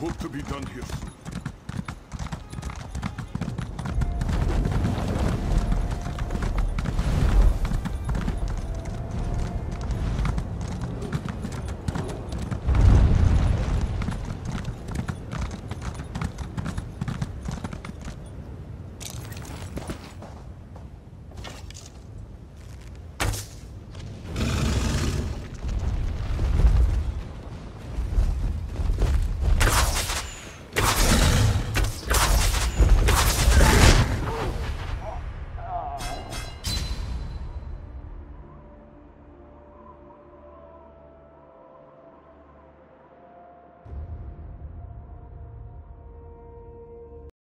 hope to be done here soon.